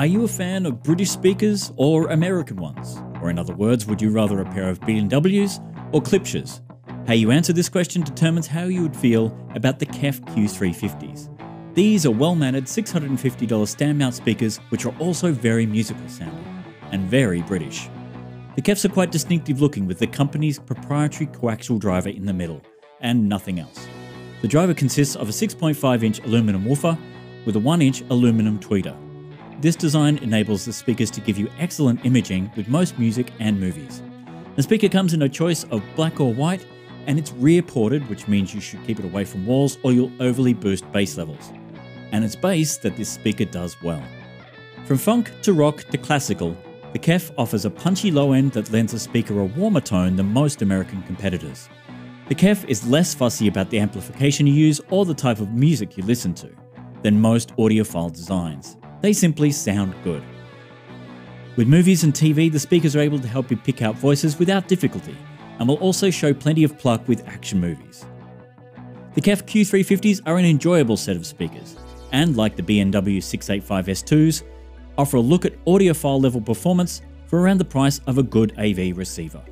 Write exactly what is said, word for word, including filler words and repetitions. Are you a fan of British speakers or American ones? Or in other words, would you rather a pair of B and W's or Klipsch's? How you answer this question determines how you would feel about the K E F Q three fifties. These are well-mannered six hundred fifty dollar stand-mount speakers which are also very musical sounding and very British. The K E Fs are quite distinctive looking with the company's proprietary coaxial driver in the middle and nothing else. The driver consists of a six point five inch aluminum woofer with a one inch aluminum tweeter. This design enables the speakers to give you excellent imaging with most music and movies. The speaker comes in a choice of black or white, and it's rear ported, which means you should keep it away from walls or you'll overly boost bass levels. And it's bass that this speaker does well. From funk to rock to classical, the K E F offers a punchy low end that lends the speaker a warmer tone than most American competitors. The K E F is less fussy about the amplification you use or the type of music you listen to than most audiophile designs. They simply sound good. With movies and T V, the speakers are able to help you pick out voices without difficulty and will also show plenty of pluck with action movies. The K E F Q three fifties are an enjoyable set of speakers and, like the B and W six eighty-five S twos, offer a look at audiophile level performance for around the price of a good A V receiver.